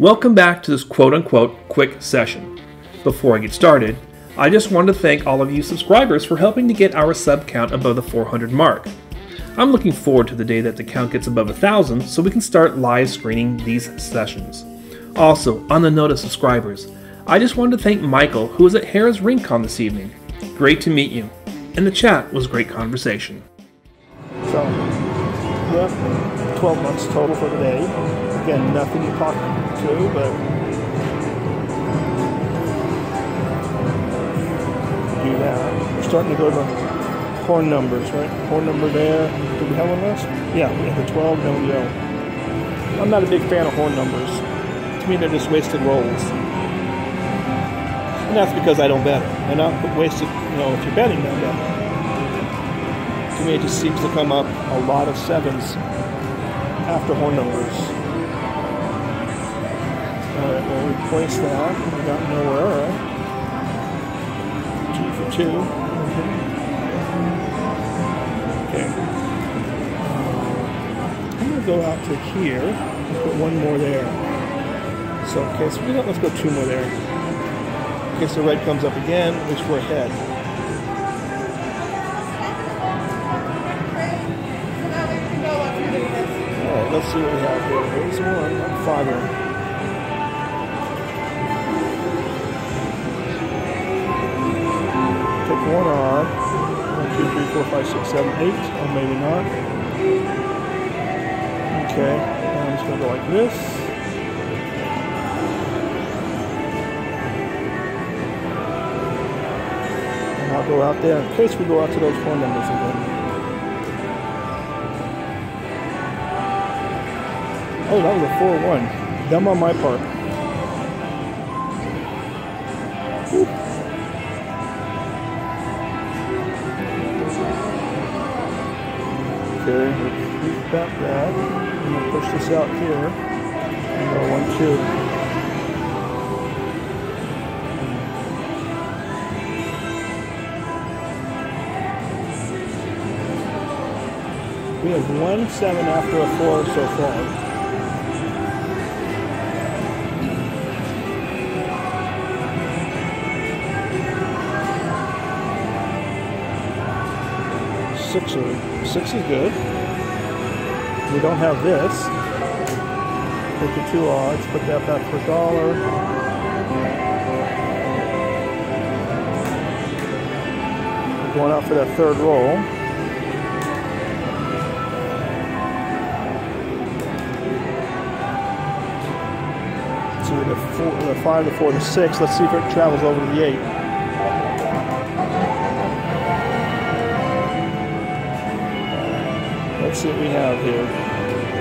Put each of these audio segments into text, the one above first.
Welcome back to this quote-unquote quick session. Before I get started, I just wanted to thank all of you subscribers for helping to get our sub count above the 400 mark. I'm looking forward to the day that the count gets above 1,000 so we can start live screening these sessions. Also, on the note of subscribers, I just wanted to thank Michael, who was at Harrah's RingCon this evening. Great to meet you. And the chat was great conversation. So, yeah, 12 months total for the day. Again, nothing you talk to, but do that. We're starting to go to horn numbers, right? Horn number there. Do we have one last? Yeah, we have the 12, then we go. I'm not a big fan of horn numbers. To me, they're just wasted rolls. And that's because I don't bet. And I wasted, you know, if you're betting, don't bet. To me, it just seems to come up a lot of sevens after horn numbers. Alright, we'll replace that. We got nowhere, alright. Two. Okay. I'm going to go out to here and put one more there. So, okay, so we don't, let's go two more there. Okay, so red comes up again, which we're ahead. Alright, let's see what we have here. There's one, five. One arm, 1, 2, 3, 4, 5, 6, 7, 8, or maybe not. Okay, and I'm just going to go like this. And I'll go out there in case we go out to those phone numbers again. Oh, that was a 4-1. Dumb on my part. Okay, we'll back that. I'm going to push this out here. And go 1, 2. We have 1, 7 after a 4 so far. Six is good. We don't have this. Take the two odds, put that back for $1. Going out for that third roll. So we have the 5, the 4, the 6. Let's see if it travels over to the 8. Let's see what we have here.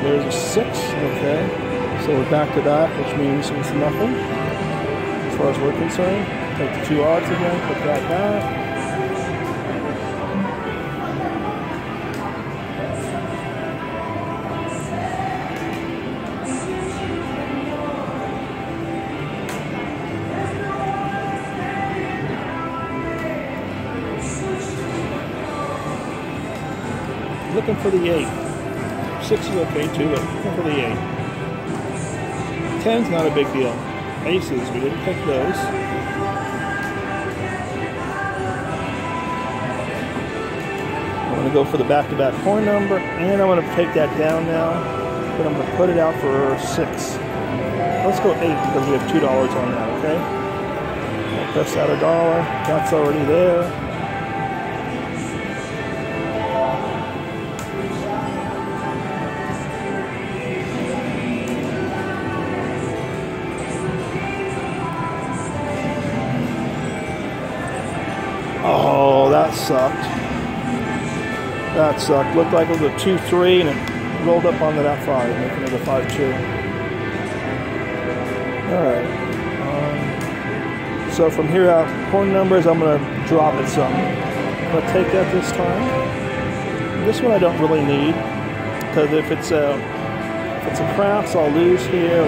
There's a 6, okay. So we're back to that, which means it's nothing. As far as we're concerned, take the two odds again, put that back. Looking for the 8. 6 is okay too, but looking for the 8. 10's not a big deal. Aces, we didn't pick those. I'm going to go for the back-to-back horn number, and I want to take that down now, but I'm going to put it out for 6. Let's go 8 because we have $2 on that, okay? I'll press out $1. That's already there. Sucked. That sucked. Looked like it was a 2-3 and it rolled up onto that 5, making it a 5-2. Alright. So from here out, horn numbers, I'm going to drop it some. I'm going to take that this time. This one I don't really need, because if it's a craps, I'll lose here.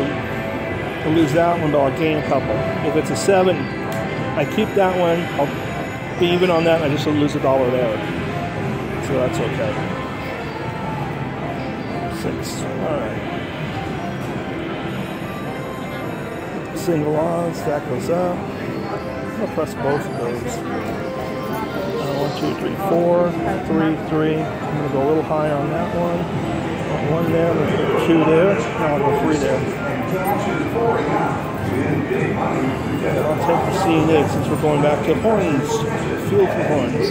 I'll lose that one, but I'll gain a couple. If it's a 7, I keep that one. I'll be even on that, I just lose $1 there. So that's okay. 6. Alright. single arms, that goes up. I'm going to press both of those. 1, 2, 3, 4, 3, 3. I'm going to go a little higher on that one. 1 there, 2 there. Now I'll go 3 there. And I'll take the C&A since we're going back to horns, fuel for horns.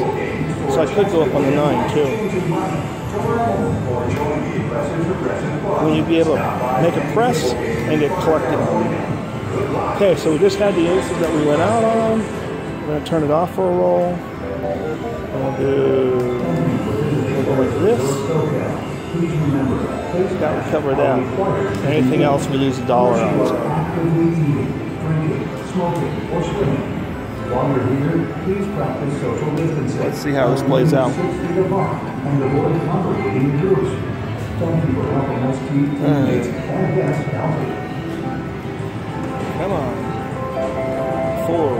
So I could go up on the 9 too. When you'd be able to make a press and get collected on. Okay, so we just had the aces that we went out on. We're going to turn it off for a roll. We'll go like this. That would cover that. Anything else, we lose $1 on. Let's see how this plays out. Come on. 4.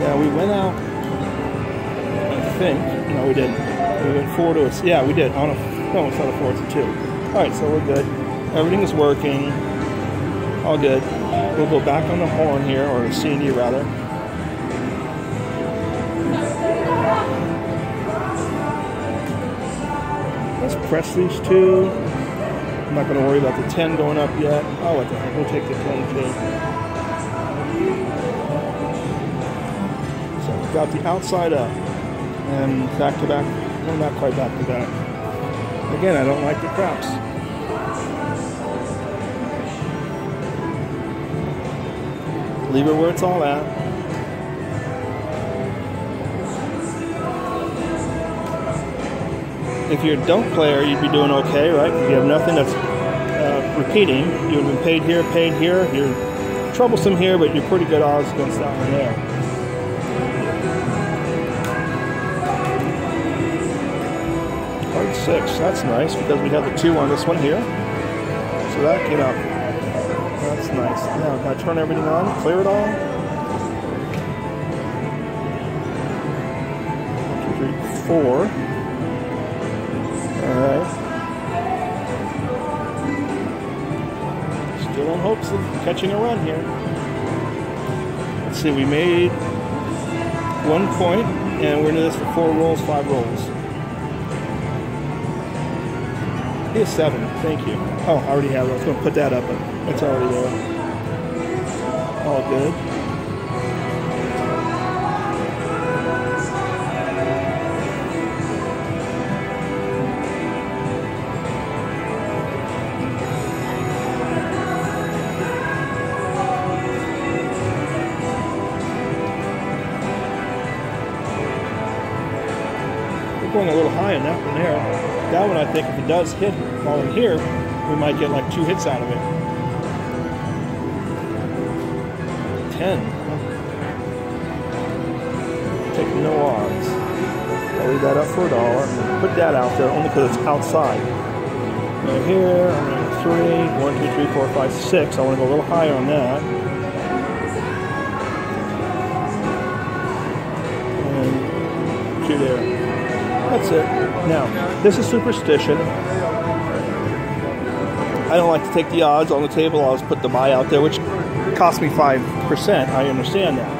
Yeah, we went out, I think. No, we didn't. We went 4 to us. Yeah, we did. On a, no, it's not a 4, it's a 2. Alright, so we're good. Everything is working. All good. We'll go back on the horn here, or the C&D rather. Let's press these 2. I'm not going to worry about the 10 going up yet. Oh, what the heck, we'll take the 10 too. So we've got the outside up and back to back. Well, not quite back to back. Again, I don't like the craps. Leave it where it's all at. If you're a dunk player, you'd be doing okay, right? If you have nothing that's repeating, you would have been paid here, you're troublesome here, but you're pretty good odds against that one there. Card 6, that's nice, because we have the 2 on this one here. So that came out. That's nice. Now, can I turn everything on, clear it all? 1, 2, 3, 4. Alright. Still in hopes of catching a run here. Let's see, we made 1 point, and we're into this for 4 rolls, 5 rolls. Here's 7, thank you. Oh, I already have it. I was going to put that up, but it's already there. All good. Going a little high on that one there. That one, I think, if it does hit while in here, we might get like 2 hits out of it. 10. Take no odds. I'll leave that up for $1. Put that out there only because it's outside. Right here, I'm going to 3, 1, 2, 3, 4, 5, 6. I want to go a little higher on that. And 2 there. That's it. Now, this is superstition. I don't like to take the odds on the table. I always put the buy out there, which cost me 5%. I understand that.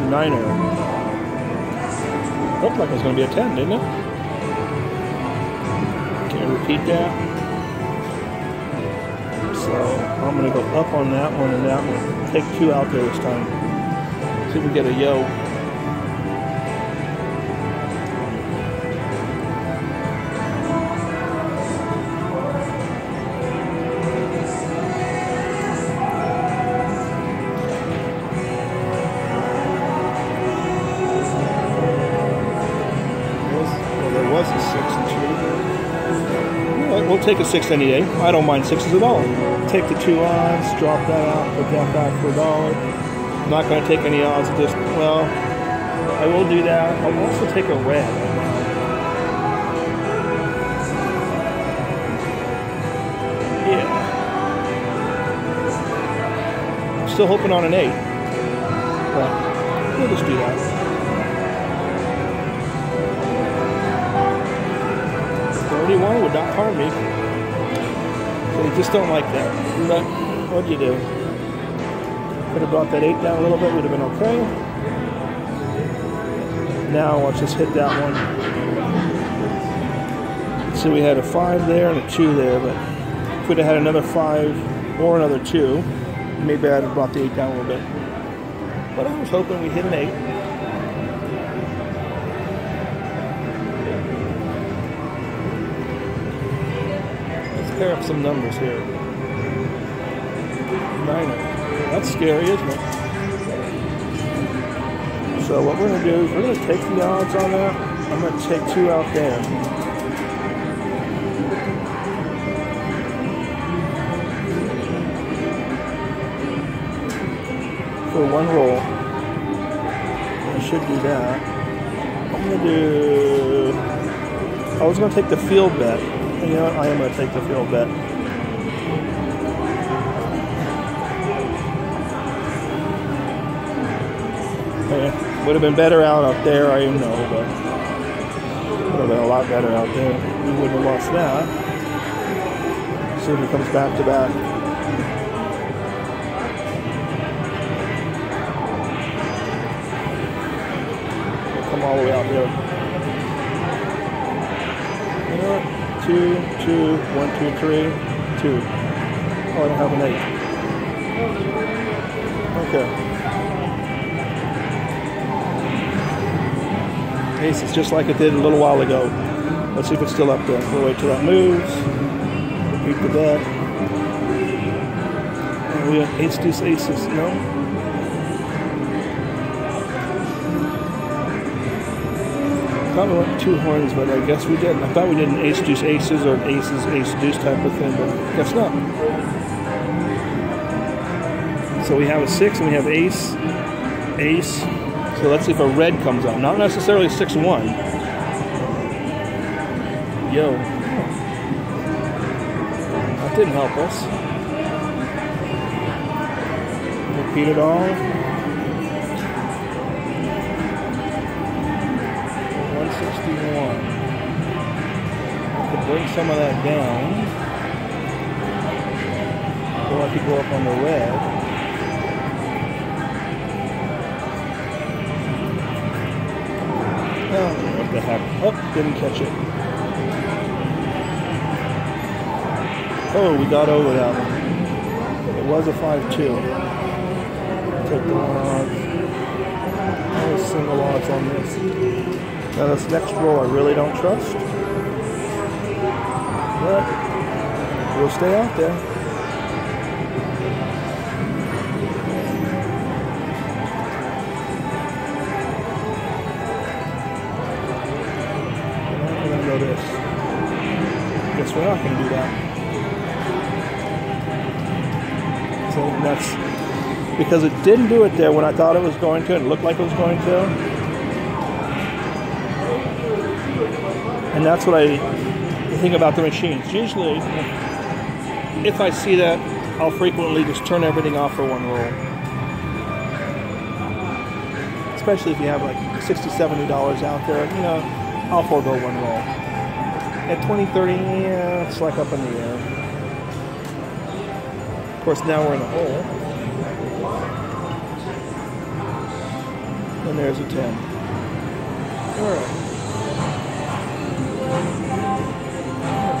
9er. Looked like it was going to be a 10, didn't it? Can I repeat that? So, I'm going to go up on that one and that one. Take 2 out there this time. See if we get a yo. Take a 6 any day. I don't mind 6s at all. Take the 2 odds, drop that out, put that back for $1. I'm not going to take any odds. Just well, I will do that. I'll also take a red. Yeah. I'm still hoping on an 8, but we'll just do that. Would not harm me. They just don't like that. But What'd you do? Could have brought that 8 down a little bit, would have been okay. Now watch us hit that one. So we had a 5 there and a 2 there, but if we'd have had another 5 or another 2, maybe I'd have brought the 8 down a little bit. But I was hoping we hit an 8. Let's pair up some numbers here. 9. That's scary, isn't it? So what we're going to do is we're going to take the odds on that. I'm going to take 2 out there. For one roll. I should do that. I'm going to do... I was going to take the field bet. You know what? I am going to take the field bet. Yeah, would have been better out there, I know, but would have been a lot better out there. We wouldn't have lost that. See if it comes back to back. All the way out there. 1, 2, 2, 1, 2, 3, 2. Oh, I don't have an 8. Okay. Ace is just like it did a little while ago. Let's see if it's still up there. We'll wait till that moves. Repeat the bet. And we have ace, deuce, aces. No. I thought we went 2 horns, but I guess we didn't. I thought we did an ace deuce aces or an aces ace deuce type of thing, but I guess not. So we have a 6 and we have ace, ace. So let's see if a red comes up. Not necessarily 6-1. Yo. That didn't help us. Repeat it all. 61. I could bring some of that down. Or I could go up on the red. Oh, what the heck? Oh, didn't catch it. Oh, we got over that one. It was a 5-2. Take the one off. Only single odds on this. Now this next roll I really don't trust, but we'll stay out there. We're going to go this. Guess we're not going to do that. So that's because it didn't do it there when I thought it was going to, and it looked like it was going to. And that's what I think about the machines. Usually, if I see that, I'll frequently just turn everything off for one roll. Especially if you have like $60, $70 out there, you know, I'll forego one roll. At $20, $30, yeah, it's like up in the air. Of course, now we're in a hole. And there's a 10. All right.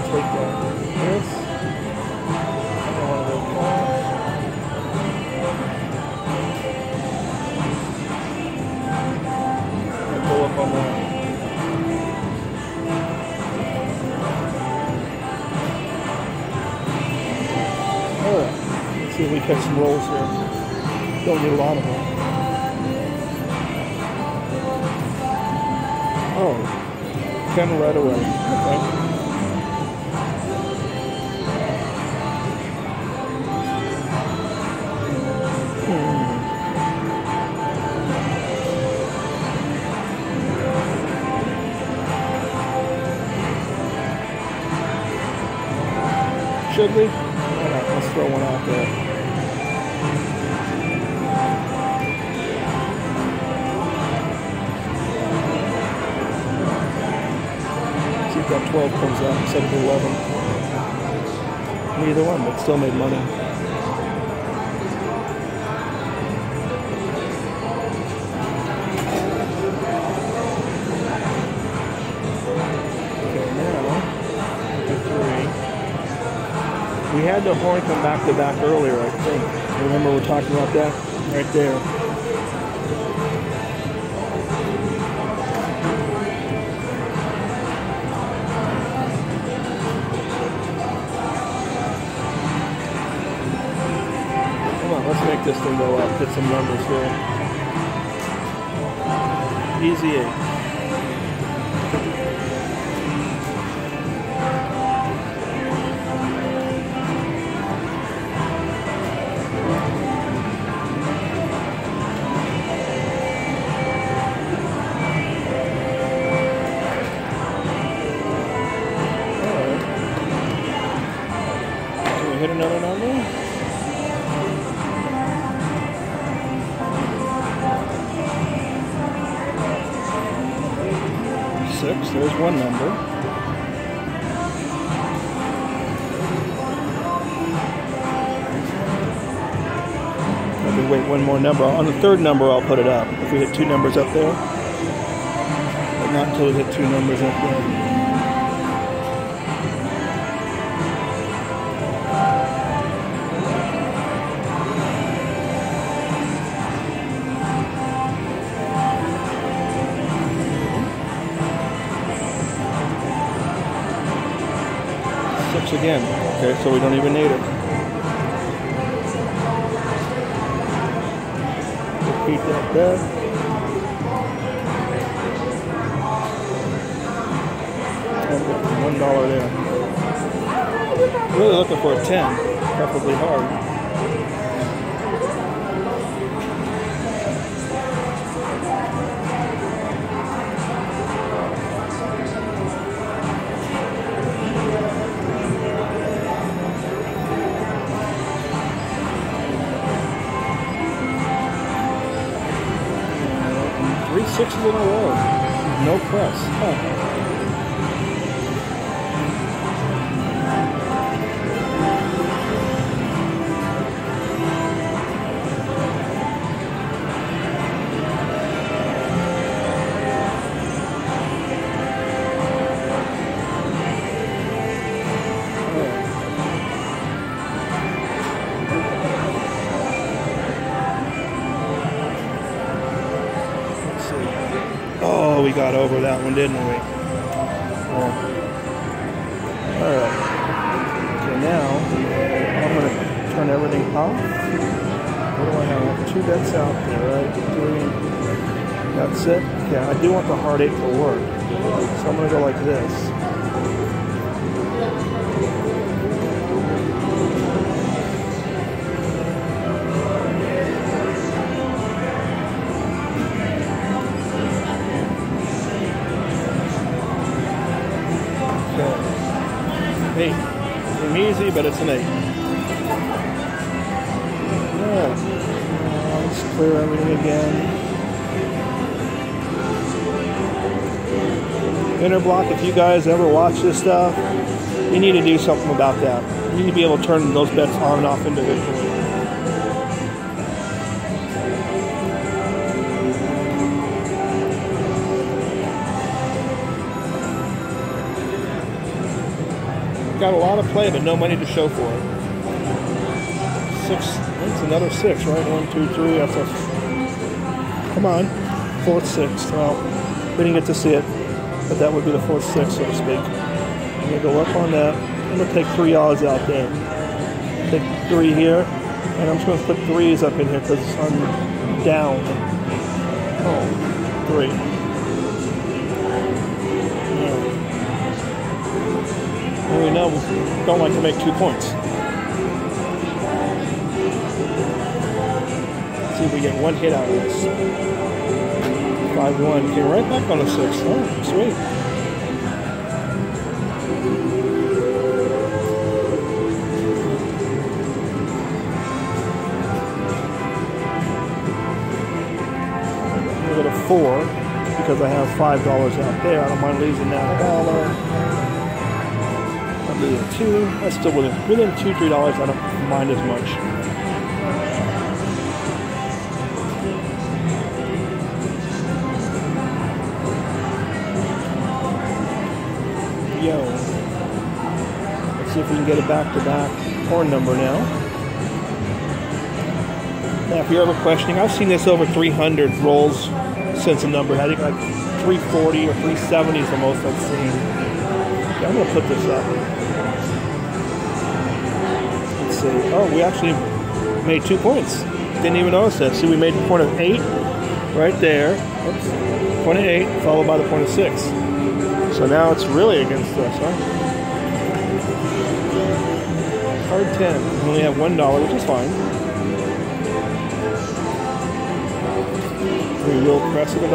Take that. This. I don't want to go far. I pull up on that. Alright. Let's see if we catch some rolls here. Don't get a lot of them. Oh. 10 right away. Okay. Should we? Alright, let's throw one out there. See if that 12 comes out instead of 11. Neither one, but still made money. had the horn come back to back earlier, I think. I remember we're talking about that right there. Come on, let's make this thing go up, get some numbers here. Easy 8. Hit another number. Six, there's one number. Let me wait one more number. On the third number I'll put it up. If we hit two numbers up there. But not until we hit two numbers up there. Again. Okay, so we don't even need it. Repeat that there. And $1 there. Really looking for a 10, preferably hard. Sixes in a row. No press. We got over that one, didn't we? Yeah. All right. So now I'm going to turn everything off. What do I have? Two bets out there, right? Three. That's it. Okay. I do want the hard 8 for work, so I'm going to go like this. Hey, it's easy, but it's an 8. Yeah. Let's clear everything again. Interblock, if you guys ever watch this stuff, you need to do something about that. You need to be able to turn those bets on and off individually. Got a lot of play, but no money to show for it. 6, that's another 6, right? 1, 2, 3, that's a... Come on. 4th, 6th. Well, we didn't get to see it, but that would be the 4th, 6th, so to speak. I'm going to go up on that. I'm going to take 3 odds out there. Take 3 here, and I'm just going to put 3s up in here because I'm down. Oh, 3. We know we don't like to make 2 points. Let's see if we get one hit out of this. 5-1. Get right back on a 6. Oh, sweet. I'm going to go to 4 because I have $5 out there. I don't mind losing that $1. $2, that's still within $2, $3. I don't mind as much. Yo, let's see if we can get it back to back. horn number now. Now, if you're ever questioning, I've seen this over 300 rolls since the number. I think like 340 or 370 is the most I've seen. Okay, I'm going to put this up. Let's see. Oh, we actually made 2 points. Didn't even notice that. See, we made the point of 8 right there. Oops. Point of 8 followed by the point of 6. So now it's really against us, huh? Card 10. We only have $1, which is fine. We will press it $1.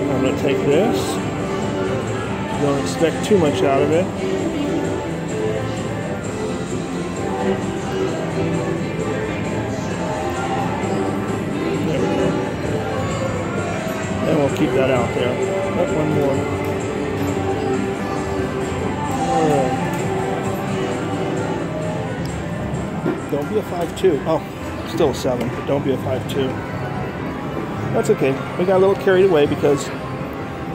I'm going to take this. Don't expect too much out of it. There we go. And we'll keep that out there. Oh, one more. Don't be a 5-2. Oh, still a 7, but don't be a 5-2. That's okay. We got a little carried away because,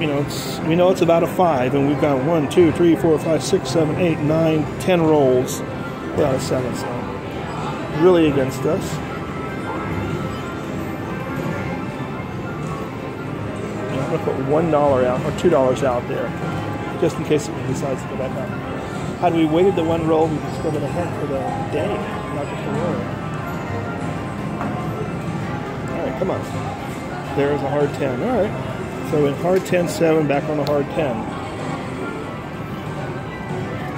you know, we know it's about a 5, and we've got 1, 2, 3, 4, 5, 6, 7, 8, 9, 10 rolls without a 7, so really against us. I'm going to put $1 out, or $2 out there, just in case it decides to go back up. Had we waited the one roll, we just go to the head for the day, not just the roll. All right, come on. There's a hard 10. All right. So in hard 10, 7, back on the hard 10.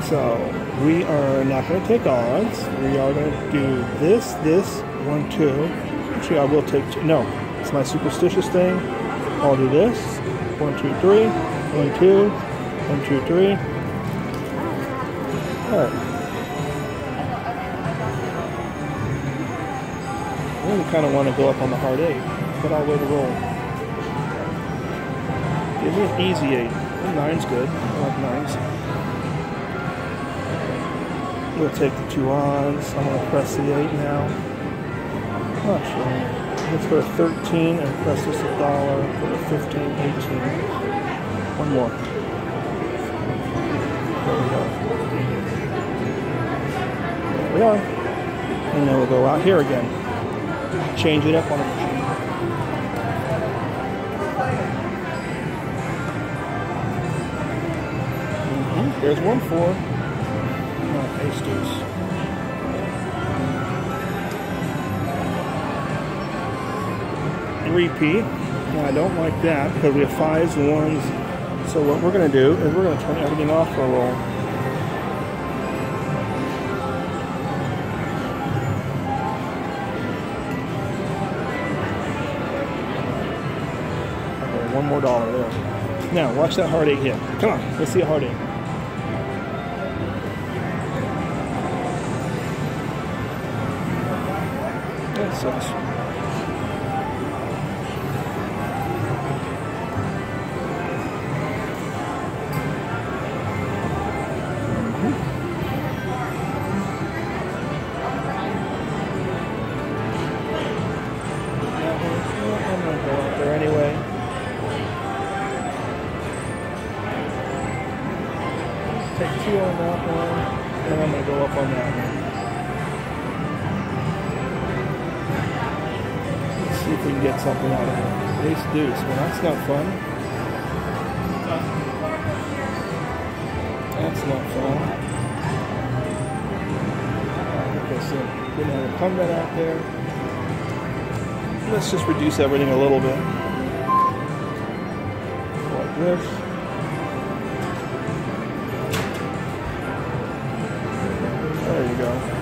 So we are not going to take odds. We are going to do this, 1, 2. Actually, I will take 2. No, it's my superstitious thing. I'll do this. 1, 2, 3. 1, 2. 1, 2, 3. Alright. I really kind of want to go up on the hard 8, but I'll wait a roll. Give me an easy 8. Well, 9's good. I like 9's. We'll take the 2 odds. I'm going to press the 8 now. Not sure. Let's go to 13 and press this $1. Go to 15, 18. One more. There we go. We are. And then we'll go out here again. Change it up on the machine. There's 1-4. Oh, pasties. Repeat. Now, I don't like that because we have 5s, 1s. So what we're going to do is we're going to turn everything off for a roll. $1 there. Now, watch that hard 8 hit. Come on, let's see a hard 8. That sucks. I'm going to go out there anyway. Take 2 on that one, and I'm going to go up on that one. Let's see if we can get something out of it. Ace deuce. Well, that's not fun. That's not fun. Okay, so we're going to come that out there. Let's just reduce everything a little bit. Like this.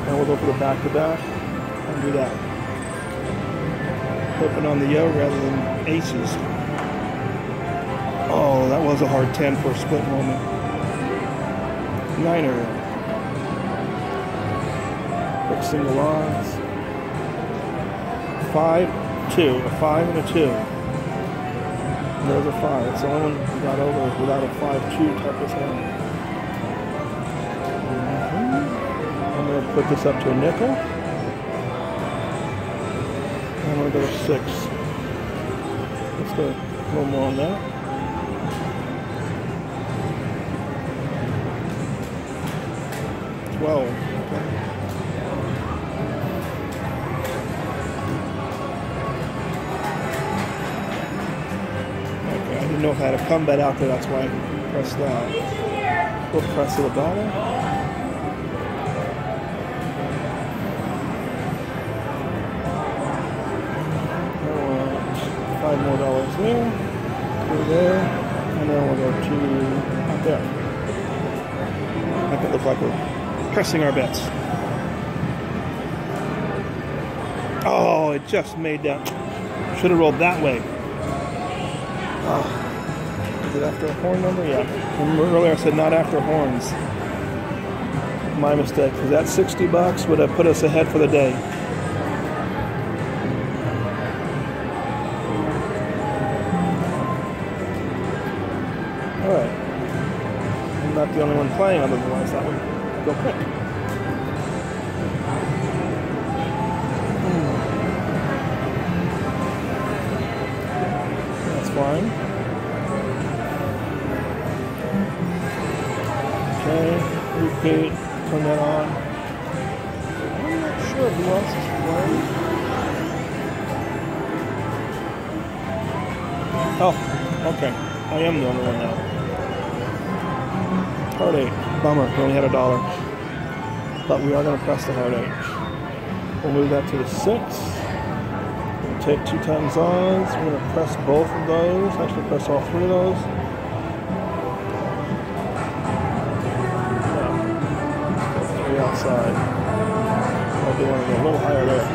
And we'll go for the back-to-back and do that. Flipping on the yo rather than aces. Oh, that was a hard 10 for a split moment. 9er. Quick single odds. 5-2. A 5 and a 2. There's a 5. It's the only one we got over without a 5-2 type of thing. Put this up to a nickel. I'm going to go to 6. Let's go a little more on that. 12. Okay, I didn't know if I had a combat out there, that's why I pressed that. We'll press to the bottom. $5 more there, go there, and then we'll go to up there. Make it look like we're pressing our bets. Oh, it just made that. Should have rolled that way. Oh. Is it after a horn number? Yeah. Remember earlier I said not after horns. My mistake, because that $60 would have put us ahead for the day. Alright, I'm not the only one playing, otherwise that would go quick. That's fine. Okay, repeat, turn that on. I'm not sure who else is playing. Oh, okay. I am the only one now. Heart 8. Bummer, we only had $1. But we are going to press the heart 8. We'll move that to the 6. We'll take 2 times odds. We're going to press both of those. Actually, press all 3 of those. No. 3 outside. I do want to go a little higher there.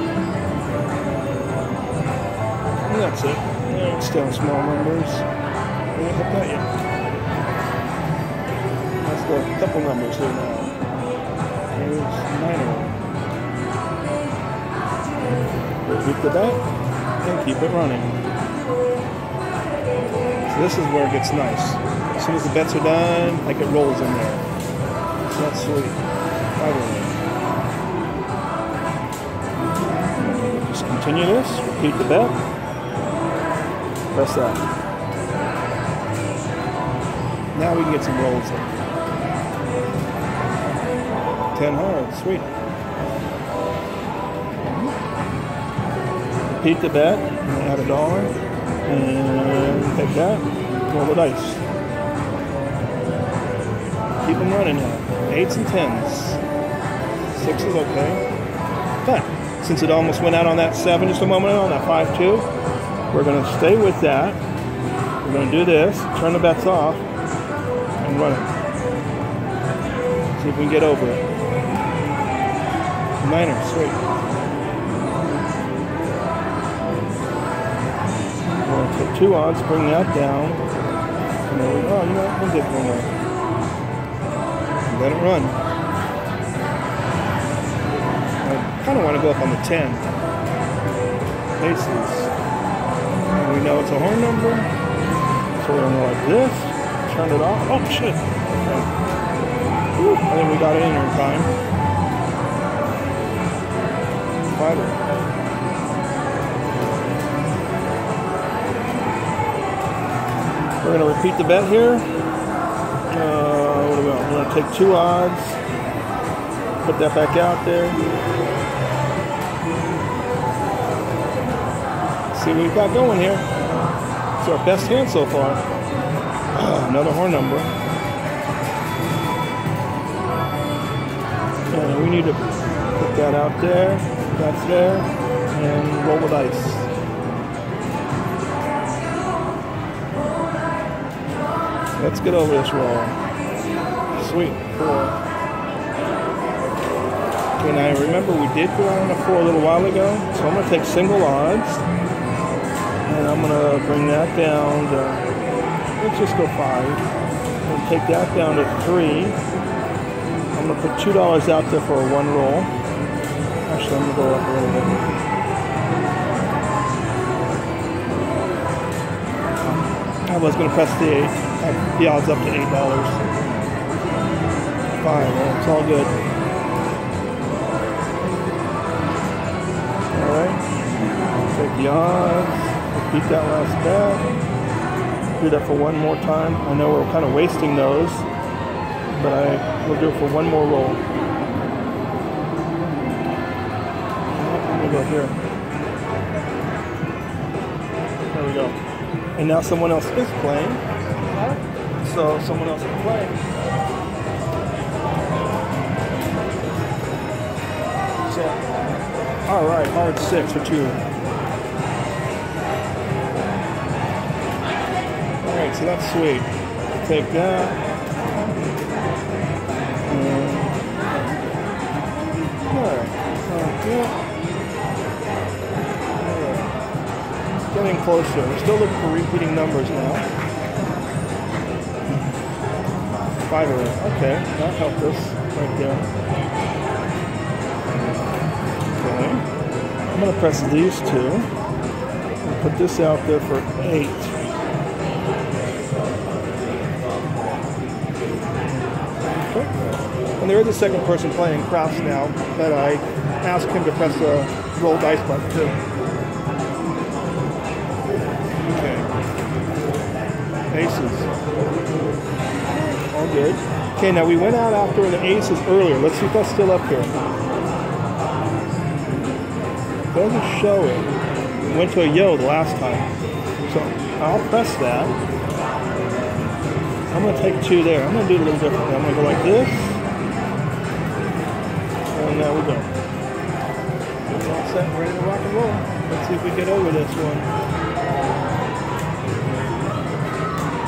And that's it. Yeah, it's still small numbers. We didn't hit that yet. A couple numbers here now. Here's 9. We'll keep the bet and keep it running. So this is where it gets nice. As soon as the bets are done, like it rolls in there. That's sweet. Probably. Just continue this. Repeat the bet. Press that. Now we can get some rolls in. 10 hard, sweet. Repeat the bet, add $1, and take that, roll the dice. Keep them running now. 8s and 10s. 6 is okay. But since it almost went out on that 7 just a moment ago, on that 5-2, we're going to stay with that. We're going to do this, turn the bets off, and run it. See if we can get over it. 9er, sweet. We'll take 2 odds, bring that down. And then we go, oh, you know what? We'll get 1 more. Let it run. I kind of want to go up on the 10. Aces. And we know it's a horn number. So we're going to go like this. Turn it off. Oh, shit. Okay. Woo, I think we got it in time. Fiber. We're going to repeat the bet here. What about? We're going to take 2 odds, put that back out there. See what we've got going here. It's our best hand so far. Another horn number. And we need to put that out there. That's there, and roll the dice. Let's get over this roll. Sweet, 4. Okay, now remember we did go on a 4 a little while ago, so I'm going to take single odds, and I'm going to bring that down to, let's just go 5. I'm going to take that down to 3. I'm going to put $2 out there for a 1 roll. Actually, I'm going to go up a little bit. I was going to press the 8. The odds up to $8. Fine, well, it's all good. Alright. Take the odds. Repeat that last bet. Do that for 1 more time. I know we're kind of wasting those, but we'll do it for 1 more roll. We'll go here. There we go. And now someone else is playing. So someone else is playing. So, all right, hard six for two. All right, so that's sweet. Take that. Yeah. Getting closer. We're still looking for repeating numbers now. 5 array. Okay, that helped us right there. Okay. I'm going to press these two and put this out there for 8. Okay. And there is a second person playing Krauss now that I ask him to press the roll dice button too. Okay. Aces. All good. Okay, now we went out after the aces earlier. Let's see if that's still up here. It doesn't show it. We went to a yo the last time. So I'll press that. I'm going to take two there. I'm going to do it a little differently. I'm going to go like this. And there we go. All set, ready to rock and roll. Let's see if we get over this one.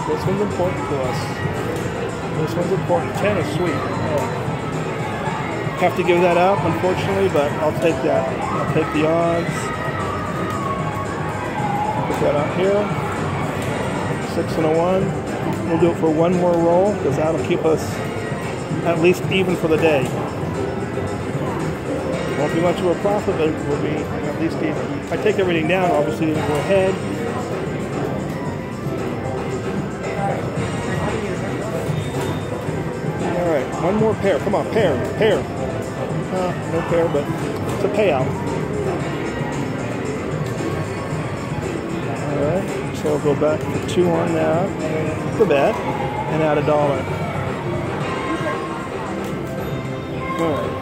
This one's important to us. This one's important. 10 is sweet. Have to give that up, unfortunately, but I'll take that. I'll take the odds. Put that out here. 6 and a 1. We'll do it for one more roll, because that'll keep us at least even for the day. Won't be much of a profit, but it will be at least even. If I take everything down, obviously, it'll go ahead. All right, one more pair. Come on, pair, pair. No pair, but it's a payout. All right, so I'll go back to 2 on that for bet and add $1. All right.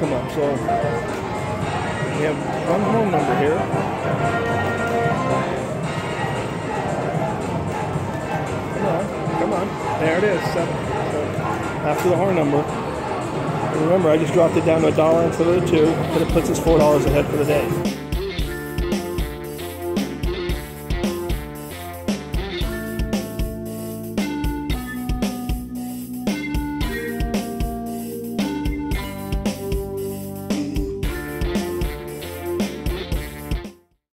Come up, so we have one home number here. Come on, come on. There it is, 7. So after the horn number. And remember, I just dropped it down to $1 instead of $2, but it puts us $4 ahead for the day.